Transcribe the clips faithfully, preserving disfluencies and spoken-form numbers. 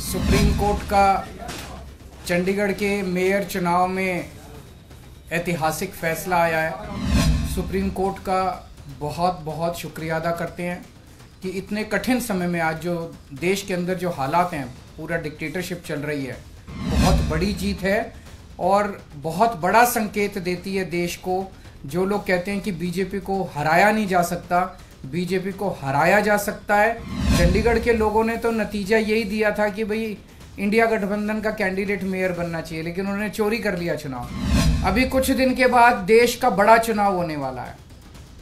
Supreme court का चंडीगढ़ के mayor चुनाव में ऐतिहासिक फैसला आया है। सुप्रीम कोर्ट का बहुत बहुत शुक्रिया अदा करते हैं कि इतने कठिन समय में आज जो देश के अंदर जो हालात हैं, पूरा डिक्टेटरशिप चल रही है, बहुत बड़ी जीत है और बहुत बड़ा संकेत देती है देश को। जो लोग कहते हैं कि बीजेपी को हराया नहीं जा सकता, बीजेपी को हराया जा सकता है। चंडीगढ़ के लोगों ने तो नतीजा यही दिया था कि भाई इंडिया गठबंधन का कैंडिडेट मेयर बनना चाहिए, लेकिन उन्होंने चोरी कर लिया चुनाव। अभी कुछ दिन के बाद देश का बड़ा चुनाव होने वाला है,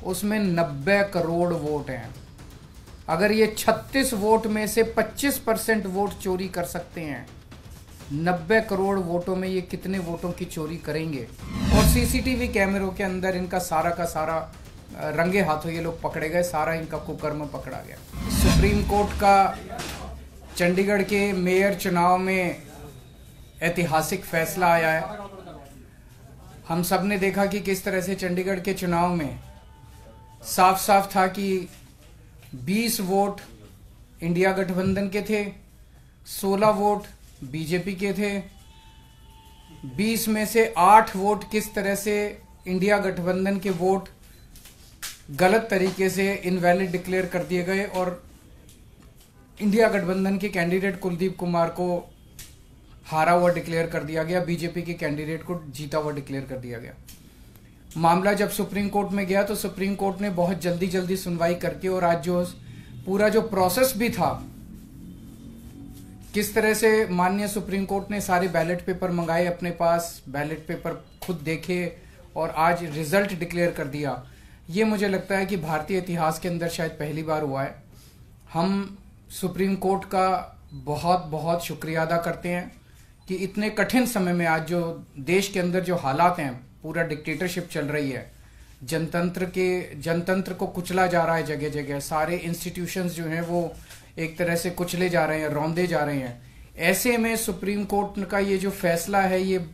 उसमें नब्बे करोड़ वोट हैं। अगर ये छत्तीस वोट में से पच्चीस परसेंट वोट चोरी कर सकते हैं, नब्बे करोड़ वोटों में ये कितने वोटों की चोरी करेंगे। और सीसीटीवी कैमरों के अंदर इनका सारा का सारा रंगे हाथों ये लोग पकड़े गए, सारा इनका कुकर्म पकड़ा गया। सुप्रीम कोर्ट का चंडीगढ़ के मेयर चुनाव में ऐतिहासिक फैसला आया है। हम सब ने देखा कि किस तरह से चंडीगढ़ के चुनाव में साफ साफ था कि बीस वोट इंडिया गठबंधन के थे, सोलह वोट बीजेपी के थे, बीस में से आठ वोट किस तरह से इंडिया गठबंधन के वोट गलत तरीके से इनवैलिड डिक्लेयर कर दिए गए और इंडिया गठबंधन के कैंडिडेट कुलदीप कुमार को हारा हुआ डिक्लेयर कर दिया गया, बीजेपी के कैंडिडेट को जीता हुआ डिक्लेयर कर दिया गया। मामला जब सुप्रीम कोर्ट में गया तो सुप्रीम कोर्ट ने बहुत जल्दी जल्दी सुनवाई करके और आज जो पूरा जो प्रोसेस भी था, किस तरह से माननीय सुप्रीम कोर्ट ने सारे बैलेट पेपर मंगाए अपने पास, बैलेट पेपर खुद देखे और आज रिजल्ट डिक्लेयर कर दिया। ये मुझे लगता है कि भारतीय इतिहास के अंदर शायद पहली बार हुआ है। हम सुप्रीम कोर्ट का बहुत बहुत शुक्रिया अदा करते हैं कि इतने कठिन समय में आज जो देश के अंदर जो हालात हैं, पूरा डिक्टेटरशिप चल रही है, जनतंत्र के जनतंत्र को कुचला जा रहा है जगह जगह, सारे इंस्टीट्यूशंस जो हैं वो एक तरह से कुचले जा रहे हैं, रौंदे जा रहे हैं। ऐसे में सुप्रीम कोर्ट का ये जो फैसला है ये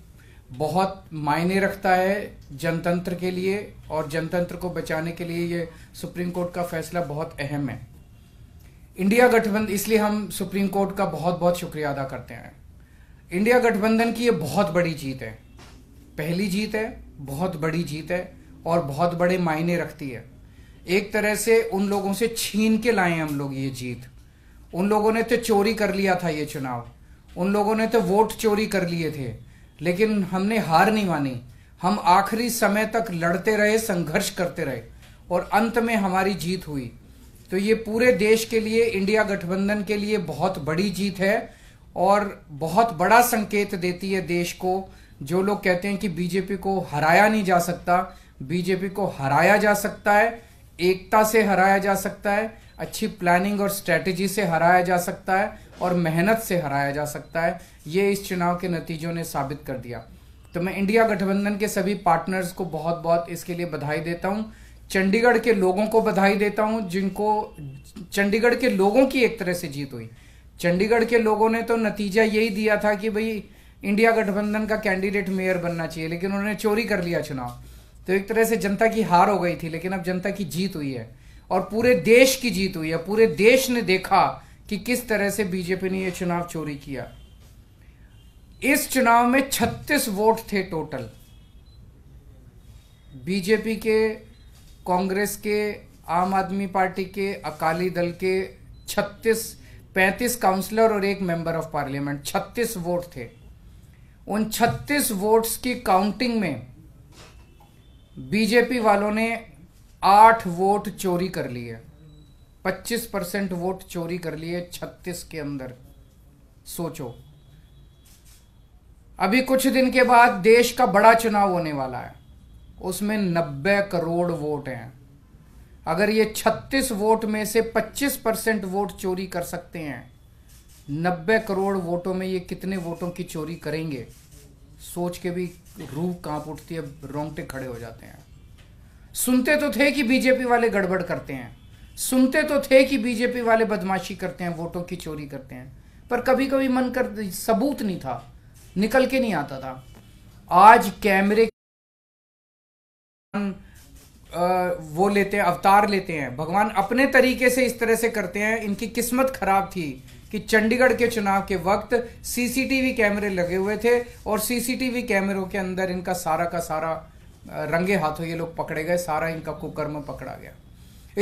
बहुत मायने रखता है जनतंत्र के लिए और जनतंत्र को बचाने के लिए ये सुप्रीम कोर्ट का फैसला बहुत अहम है। इंडिया गठबंधन, इसलिए हम सुप्रीम कोर्ट का बहुत बहुत शुक्रिया अदा करते हैं। इंडिया गठबंधन की ये बहुत बड़ी जीत है, पहली जीत है, बहुत बड़ी जीत है और बहुत बड़े मायने रखती है। एक तरह से उन लोगों से छीन के लाए हम लोग ये जीत। उन लोगों ने तो चोरी कर लिया था ये चुनाव, उन लोगों ने तो वोट चोरी कर लिए थे, लेकिन हमने हार नहीं मानी। हम आखिरी समय तक लड़ते रहे, संघर्ष करते रहे और अंत में हमारी जीत हुई। तो ये पूरे देश के लिए, इंडिया गठबंधन के लिए बहुत बड़ी जीत है और बहुत बड़ा संकेत देती है देश को। जो लोग कहते हैं कि बीजेपी को हराया नहीं जा सकता, बीजेपी को हराया जा सकता है, एकता से हराया जा सकता है, अच्छी प्लानिंग और स्ट्रेटजी से हराया जा सकता है और मेहनत से हराया जा सकता है, ये इस चुनाव के नतीजों ने साबित कर दिया। तो मैं इंडिया गठबंधन के सभी पार्टनर्स को बहुत बहुत इसके लिए बधाई देता हूँ। चंडीगढ़ के लोगों को बधाई देता हूँ, जिनको चंडीगढ़ के लोगों की एक तरह से जीत हुई। चंडीगढ़ के लोगों ने तो नतीजा यही दिया था कि भाई इंडिया गठबंधन का कैंडिडेट मेयर बनना चाहिए, लेकिन उन्होंने चोरी कर लिया चुनाव। तो एक तरह से जनता की हार हो गई थी, लेकिन अब जनता की जीत हुई है और पूरे देश की जीत हुई है। पूरे देश ने देखा कि किस तरह से बीजेपी ने यह चुनाव चोरी किया। इस चुनाव में छत्तीस वोट थे टोटल, बीजेपी के, कांग्रेस के, आम आदमी पार्टी के, अकाली दल के छत्तीस पैंतीस काउंसलर और एक मेंबर ऑफ पार्लियामेंट, छत्तीस वोट थे। उन छत्तीस वोट्स की काउंटिंग में बीजेपी वालों ने आठ वोट चोरी कर लिए, पच्चीस परसेंट वोट चोरी कर लिए छत्तीस के अंदर। सोचो, अभी कुछ दिन के बाद देश का बड़ा चुनाव होने वाला है, उसमें नब्बे करोड़ वोट हैं। अगर ये छत्तीस वोट में से पच्चीस परसेंट वोट चोरी कर सकते हैं, नब्बे करोड़ वोटों में ये कितने वोटों की चोरी करेंगे, सोच के भी रूह कांप उठती है, रोंगटे खड़े हो जाते हैं। सुनते तो थे कि बीजेपी वाले गड़बड़ करते हैं, सुनते तो थे कि बीजेपी वाले बदमाशी करते हैं, वोटों की चोरी करते हैं, पर कभी कभी मन कर सबूत नहीं था, निकल के नहीं आता था। आज कैमरे वो लेते हैं, अवतार लेते हैं, भगवान अपने तरीके से इस तरह से करते हैं। इनकी किस्मत खराब थी कि चंडीगढ़ के चुनाव के वक्त सीसीटीवी कैमरे लगे हुए थे और सीसीटीवी कैमरों के अंदर इनका सारा का सारा रंगे हाथों ये लोग पकड़े गए, सारा इनका कुकर्म पकड़ा गया।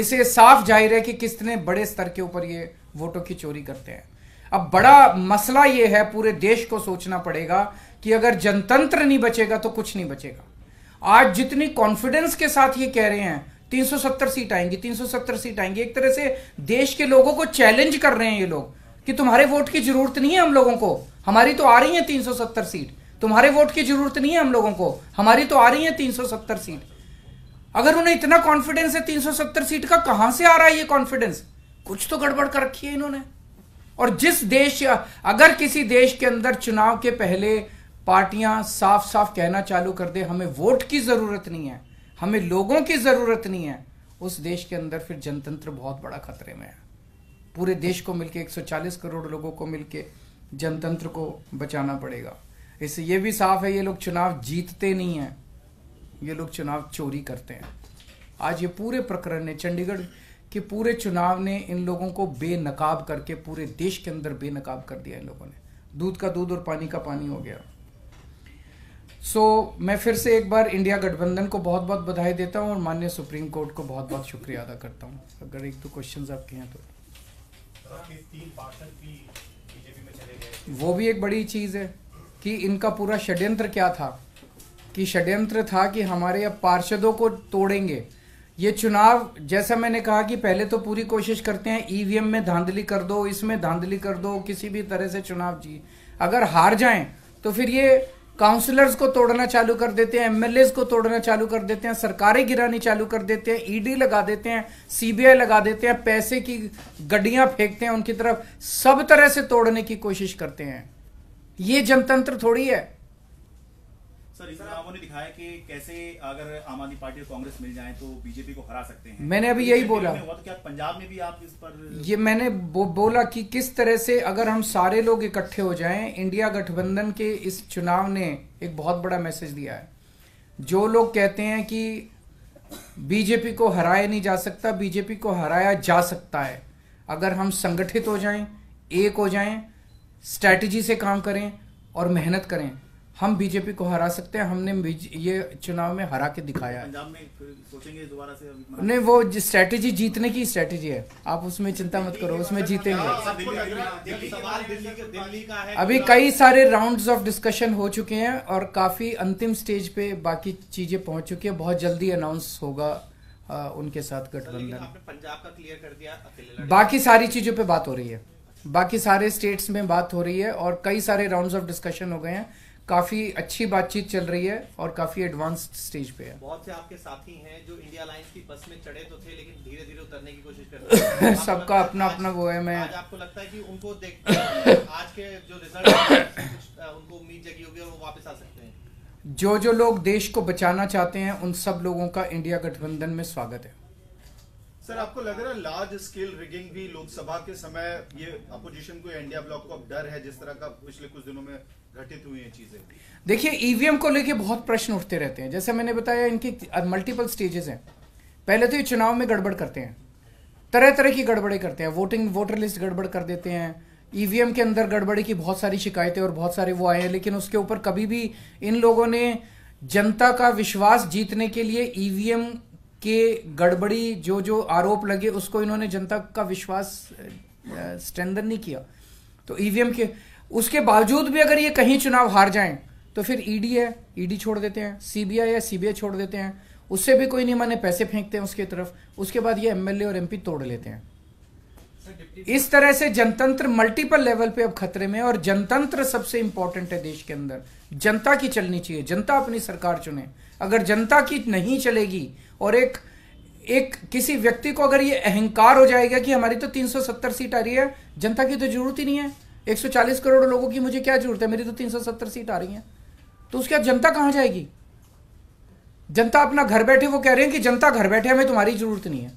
इससे साफ जाहिर है कि कितने बड़े स्तर के ऊपर ये वोटों की चोरी करते हैं। अब बड़ा मसला ये है, पूरे देश को सोचना पड़ेगा कि अगर जनतंत्र नहीं बचेगा तो कुछ नहीं बचेगा। आज जितनी कॉन्फिडेंस के साथ ये कह रहे हैं तीन सौ सत्तर सीट आएंगी, तीन सौ सत्तर सीट आएंगी, एक तरह से देश के लोगों को चैलेंज कर रहे हैं ये लोग कि तुम्हारे वोट की जरूरत नहीं है हम लोगों को, हमारी तो आ रही है तीन सौ सत्तर सीट, तुम्हारे वोट की जरूरत नहीं है हम लोगों को, हमारी तो आ रही है तीन सौ सत्तर सीट। अगर उन्हें इतना कॉन्फिडेंस है तीन सौ सत्तर सीट का, कहां से आ रहा है ये कॉन्फिडेंस? कुछ तो गड़बड़ कर रखी है इन्होंने। और जिस देश, अगर किसी देश के अंदर चुनाव के पहले पार्टियां साफ साफ कहना चालू कर दे हमें वोट की जरूरत नहीं है, हमें लोगों की जरूरत नहीं है, उस देश के अंदर फिर जनतंत्र बहुत बड़ा खतरे में है। पूरे देश को मिलके एक सौ चालीस करोड़ लोगों को मिलके जनतंत्र को बचाना पड़ेगा। इससे ये भी साफ है ये लोग चुनाव जीतते नहीं हैं, ये लोग चुनाव चोरी करते हैं। आज ये पूरे प्रकरण ने, चंडीगढ़ कि पूरे चुनाव ने इन लोगों को बेनकाब करके पूरे देश के अंदर बेनकाब कर दिया। इन लोगों ने दूध का दूध और पानी का पानी हो गया। सो so, मैं फिर से एक बार इंडिया गठबंधन को बहुत बहुत बधाई देता हूं और माननीय सुप्रीम कोर्ट को बहुत बहुत शुक्रिया अदा करता हूं। अगर एक दो क्वेश्चंस आपके हैं तो, वो भी एक बड़ी चीज़ है कि इनका पूरा षड्यंत्र क्या था, कि षड्यंत्र था कि हमारे पार्षदों को तोड़ेंगे। ये चुनाव, जैसा मैंने कहा कि पहले तो पूरी कोशिश करते हैं ईवीएम में धांधली कर दो, इसमें धांधली कर दो, किसी भी तरह से चुनाव जी, अगर हार जाएं तो फिर ये काउंसलर्स को तोड़ना चालू कर देते हैं, एमएलएज को तोड़ना चालू कर देते हैं, सरकारें गिरानी चालू कर देते हैं, ईडी लगा देते हैं, सीबीआई लगा देते हैं, पैसे की गड्डियां फेंकते हैं उनकी तरफ, सब तरह से तोड़ने की कोशिश करते हैं। ये जनतंत्र थोड़ी है। सर, इस चुनावों ने दिखाया कि कैसे अगर आम आदमी पार्टी और कांग्रेस मिल जाए तो बीजेपी को हरा सकते हैं। मैंने अभी यही बोला, तो क्या पंजाब में भी आप इस पर, ये मैंने बो, बोला कि किस तरह से अगर हम सारे लोग इकट्ठे हो जाएं। इंडिया गठबंधन के इस चुनाव ने एक बहुत बड़ा मैसेज दिया है। जो लोग कहते हैं कि बीजेपी को हराया नहीं जा सकता, बीजेपी को हराया जा सकता है अगर हम संगठित हो जाएं, एक हो जाएं, स्ट्रैटेजी से काम करें और मेहनत करें। हम बीजेपी को हरा सकते हैं, हमने ये चुनाव में हरा के दिखाया है। पंजाब में फिर सोचेंगे दोबारा से, नहीं वो स्ट्रैटेजी जीतने की स्ट्रैटेजी है, आप उसमें चिंता मत करो, उसमें जीतेंगे। अभी कई सारे राउंड्स ऑफ डिस्कशन हो चुके हैं और काफी अंतिम स्टेज पे बाकी चीजें पहुंच चुकी है। बहुत जल्दी अनाउंस होगा आ, उनके साथ गठबंधन। बाकी सारी चीजों पर बात हो रही है, बाकी सारे स्टेट्स में बात हो रही है और कई सारे राउंड्स ऑफ डिस्कशन हो गए हैं। काफी अच्छी बातचीत चल रही है और काफी एडवांस्ड स्टेज पे है। बहुत से आपके साथी हैं जो इंडिया अलायंस की बस में चढ़े तो थे लेकिन धीरे धीरे उतरने की कोशिश कर रहे हैं। सबका अपना अपना वो है। मैं, आज आपको लगता है कि उनको देख आज के जो रिजल्ट उनको उम्मीद जगी होगी और वो वापस आ सकते हैं? जो जो लोग देश को बचाना चाहते हैं उन सब लोगों का इंडिया गठबंधन में स्वागत है। सर, आपको लग रहा है लार्ज स्केल रिगिंग भी लोकसभा के समय, ये अपोजिशन को, इंडिया ब्लॉक को अब डर है जिस तरह का पिछले कुछ दिनों में घटित हुई हैं चीजें? देखिए, ईवीएम को लेके बहुत प्रश्न उठते रहते हैं। जैसे मैंने बताया, इनकी मल्टीपल स्टेजेस हैं। पहले तो ये चुनाव में गड़बड़ करते हैं, तरह तरह की गड़बड़े करते हैं, वोटिंग वोटर लिस्ट गड़बड़ कर देते हैं, ईवीएम के अंदर गड़बड़ी की बहुत सारी शिकायतें और बहुत सारे वो आए हैं। लेकिन उसके ऊपर कभी भी इन लोगों ने जनता का विश्वास जीतने के लिए ईवीएम के गड़बड़ी, जो जो आरोप लगे उसको इन्होंने जनता का विश्वास स्ट्रेंथन नहीं किया। तो ईवीएम के, उसके बावजूद भी अगर ये कहीं चुनाव हार जाएं तो फिर ईडी है, ईडी छोड़ देते हैं, सीबीआई है, सीबीआई छोड़ देते हैं, उससे भी कोई नहीं माने, पैसे फेंकते हैं उसके तरफ। उसके बाद ये एमएलए और एमपी तोड़ लेते हैं। इस तरह से जनतंत्र मल्टीपल लेवल पे अब खतरे में है और जनतंत्र सबसे इंपॉर्टेंट है देश के अंदर। जनता की चलनी चाहिए, जनता अपनी सरकार चुने। अगर जनता की नहीं चलेगी और एक एक किसी व्यक्ति को अगर ये अहंकार हो जाएगा कि हमारी तो तीन सौ सत्तर सीट आ रही है, जनता की तो जरूरत ही नहीं है, एक सौ चालीस करोड़ लोगों की मुझे क्या जरूरत है, मेरी तो तीन सौ सत्तर सीट आ रही है, तो उसके बाद जनता कहां जाएगी? जनता अपना घर बैठे, वो कह रहे हैं कि जनता घर बैठे, हमें तुम्हारी जरूरत नहीं है।